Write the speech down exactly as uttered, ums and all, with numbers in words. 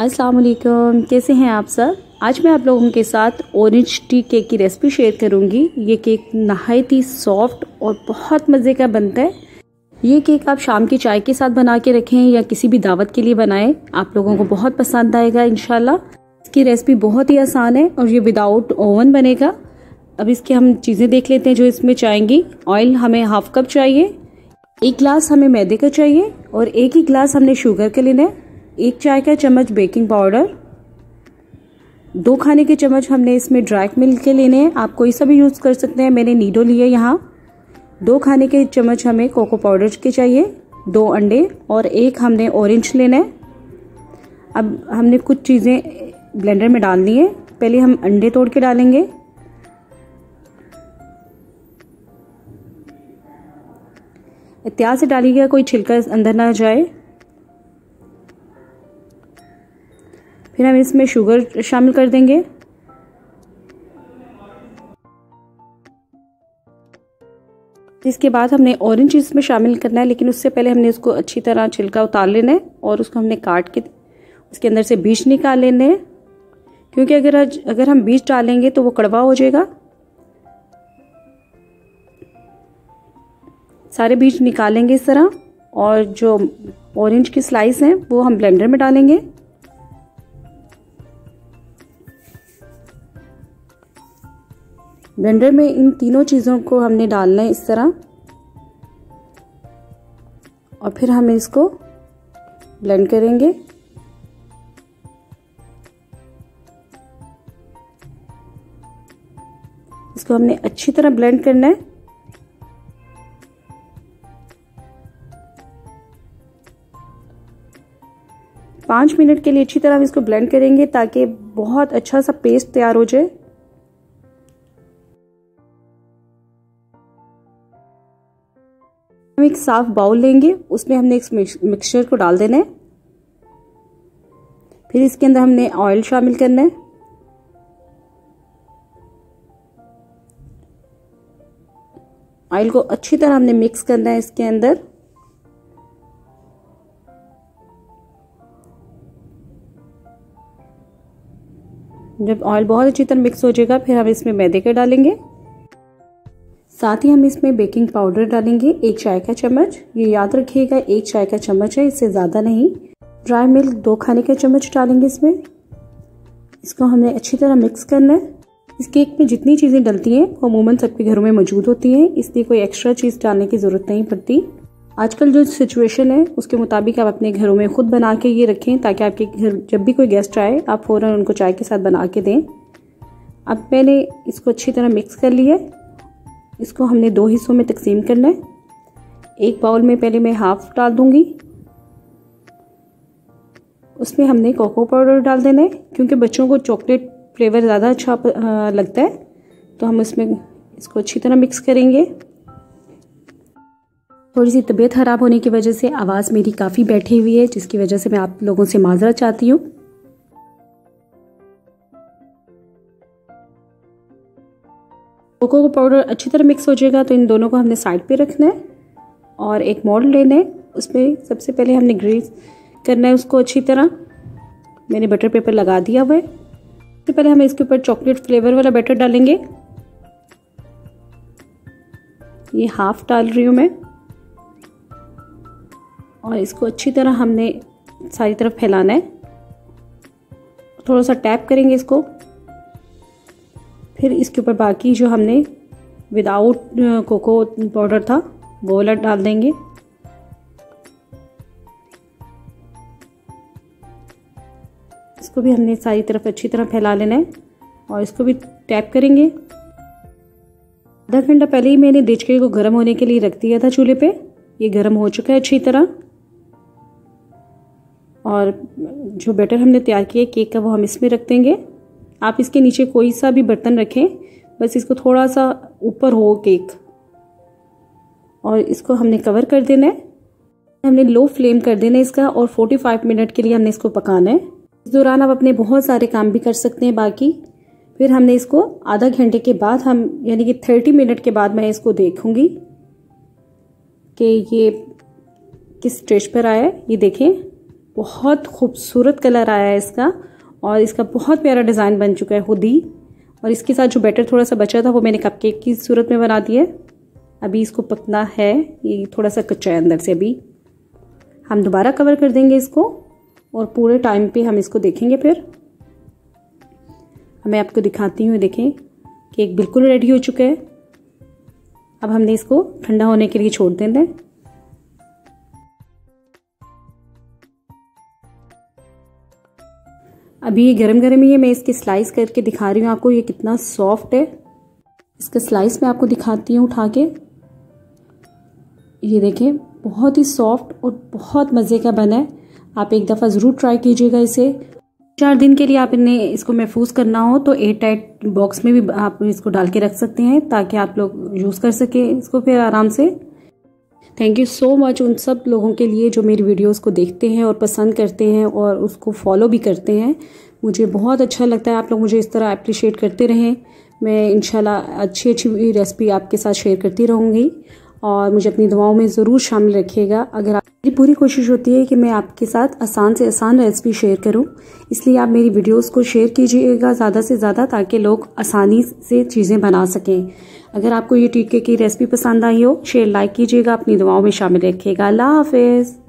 अस्सलाम वालेकुम, कैसे हैं आप सब। आज मैं आप लोगों के साथ ऑरेंज टी केक की रेसिपी शेयर करूंगी। ये केक नहायत ही सॉफ्ट और बहुत मज़े का बनता है। ये केक आप शाम की चाय के साथ बना के रखें या किसी भी दावत के लिए बनाएं, आप लोगों को बहुत पसंद आएगा इंशाल्लाह। इसकी रेसिपी बहुत ही आसान है और ये विदाउट ओवन बनेगा। अब इसकी हम चीज़ें देख लेते हैं जो इसमें चाहेंगी। ऑयल हमें हाफ कप चाहिए, एक गिलास हमें मैदे का चाहिए और एक ही गिलास हमने शुगर का लेना है। एक चाय का चम्मच बेकिंग पाउडर, दो खाने के चम्मच हमने इसमें ड्राई मिल्क के लेने हैं, आप कोई सा भी यूज़ कर सकते हैं। मैंने नीडो लिए यहाँ। दो खाने के चम्मच हमें कोको पाउडर के चाहिए, दो अंडे और एक हमने ऑरेंज लेना है। अब हमने कुछ चीज़ें ब्लेंडर में डालनी है। पहले हम अंडे तोड़ के डालेंगे, एहतियात से डालिएगा, कोई छिलका अंदर ना जाए। फिर हम इसमें शुगर शामिल कर देंगे। इसके बाद हमने ऑरेंज इसमें शामिल करना है, लेकिन उससे पहले हमने उसको अच्छी तरह छिलका उतार लेना है और उसको हमने काट के उसके अंदर से बीज निकाल लेने हैं, क्योंकि अगर अगर हम बीज डालेंगे तो वो कड़वा हो जाएगा। सारे बीज निकालेंगे इस तरह, और जो ऑरेंज की स्लाइस हैं वो हम ब्लेंडर में डालेंगे। ब्लेंडर में इन तीनों चीज़ों को हमने डालना है इस तरह, और फिर हम इसको ब्लेंड करेंगे। इसको हमने अच्छी तरह ब्लेंड करना है। पाँच मिनट के लिए अच्छी तरह हम इसको ब्लेंड करेंगे ताकि बहुत अच्छा सा पेस्ट तैयार हो जाए। हम एक साफ बाउल लेंगे, उसमें हमने इस मिक्सचर को डाल देना है। फिर इसके अंदर हमने ऑयल शामिल करना है। ऑयल को अच्छी तरह हमने मिक्स करना है इसके अंदर। जब ऑयल बहुत अच्छी तरह मिक्स हो जाएगा फिर हम इसमें मैदे का डालेंगे, साथ ही हम इसमें बेकिंग पाउडर डालेंगे एक चाय का चम्मच। ये याद रखिएगा एक चाय का चम्मच है, इससे ज़्यादा नहीं। ड्राई मिल्क दो खाने का चम्मच डालेंगे इसमें। इसको हमने अच्छी तरह मिक्स करना है। इस केक में जितनी चीज़ें डलती हैं वो अमूमन सबके घरों में मौजूद होती हैं, इसलिए कोई एक्स्ट्रा चीज़ डालने की ज़रूरत नहीं पड़ती। आजकल जो सिचुएशन है उसके मुताबिक आप अपने घरों में खुद बना के ये रखें, ताकि आपके घर जब भी कोई गेस्ट आए आप फ़ौरन उनको चाय के साथ बना के दें। अब मैंने इसको अच्छी तरह मिक्स कर लिया। इसको हमने दो हिस्सों में तकसीम करना है। एक बाउल में पहले मैं हाफ डाल दूंगी, उसमें हमने कोको पाउडर डाल देना है, क्योंकि बच्चों को चॉकलेट फ्लेवर ज़्यादा अच्छा लगता है, तो हम इसमें इसको अच्छी तरह मिक्स करेंगे। थोड़ी सी तबीयत ख़राब होने की वजह से आवाज़ मेरी काफ़ी बैठी हुई है, जिसकी वजह से मैं आप लोगों से माजरत चाहती हूँ। कोको पाउडर अच्छी तरह मिक्स हो जाएगा तो इन दोनों को हमने साइड पे रखना है और एक मोल्ड लेना है। उसमें सबसे पहले हमने ग्रीस करना है उसको अच्छी तरह। मैंने बटर पेपर लगा दिया हुआ है। सबसे पहले हम इसके ऊपर चॉकलेट फ्लेवर वाला बैटर डालेंगे। ये हाफ डाल रही हूँ मैं, और इसको अच्छी तरह हमने सारी तरफ फैलाना है। थोड़ा सा टैप करेंगे इसको। फिर इसके ऊपर बाकी जो हमने विदाउट कोको पाउडर था वो वाला डाल देंगे। इसको भी हमने सारी तरफ अच्छी तरह फैला लेना है और इसको भी टैप करेंगे। आधा घंटा पहले ही मैंने डिचके को गर्म होने के लिए रख दिया था चूल्हे पे। ये गर्म हो चुका है अच्छी तरह, और जो बैटर हमने तैयार किया केक का वो हम इसमें रख देंगे। आप इसके नीचे कोई सा भी बर्तन रखें, बस इसको थोड़ा सा ऊपर हो केक, और इसको हमने कवर कर देना है। हमने लो फ्लेम कर देना है इसका, और पैंतालीस मिनट के लिए हमने इसको पकाना है। इस दौरान आप अपने बहुत सारे काम भी कर सकते हैं बाकी। फिर हमने इसको आधा घंटे के बाद हम यानी कि तीस मिनट के बाद मैं इसको देखूंगी कि ये किस स्टेज पर आया है। ये देखें बहुत खूबसूरत कलर आया है इसका और इसका बहुत प्यारा डिज़ाइन बन चुका है हुडी। और इसके साथ जो बैटर थोड़ा सा बचा था वो मैंने कपकेक की सूरत में बना दिया है। अभी इसको पकना है, ये थोड़ा सा कच्चा है अंदर से, अभी हम दोबारा कवर कर देंगे इसको और पूरे टाइम पे हम इसको देखेंगे। फिर मैं आपको दिखाती हूँ, देखें केक बिल्कुल रेडी हो चुका है। अब हमने इसको ठंडा होने के लिए छोड़ देना है। अभी ये गरम गरम ही है, मैं इसके स्लाइस करके दिखा रही हूँ आपको ये कितना सॉफ्ट है। इसके स्लाइस मैं आपको दिखाती हूँ उठा के, ये देखें बहुत ही सॉफ्ट और बहुत मज़े का बना है। आप एक दफ़ा ज़रूर ट्राई कीजिएगा इसे। चार दिन के लिए आप इन्हें इसको महफूज करना हो तो एयर टाइट बॉक्स में भी आप इसको डाल के रख सकते हैं ताकि आप लोग यूज़ कर सकें इसको फिर आराम से। थैंक यू सो मच उन सब लोगों के लिए जो मेरी वीडियोस को देखते हैं और पसंद करते हैं और उसको फॉलो भी करते हैं। मुझे बहुत अच्छा लगता है आप लोग मुझे इस तरह अप्रिशिएट करते रहें। मैं इंशाल्लाह अच्छी अच्छी रेसिपी आपके साथ शेयर करती रहूँगी और मुझे अपनी दुआओं में ज़रूर शामिल रखिएगा। अगर आपकी पूरी कोशिश होती है कि मैं आपके साथ आसान से आसान रेसिपी शेयर करूं, इसलिए आप मेरी वीडियोस को शेयर कीजिएगा ज़्यादा से ज़्यादा ताकि लोग आसानी से चीज़ें बना सकें। अगर आपको ये टीके की रेसिपी पसंद आई हो शेयर लाइक कीजिएगा, अपनी दुआओं में शामिल रखिएगा। अल्लाह हाफिज़।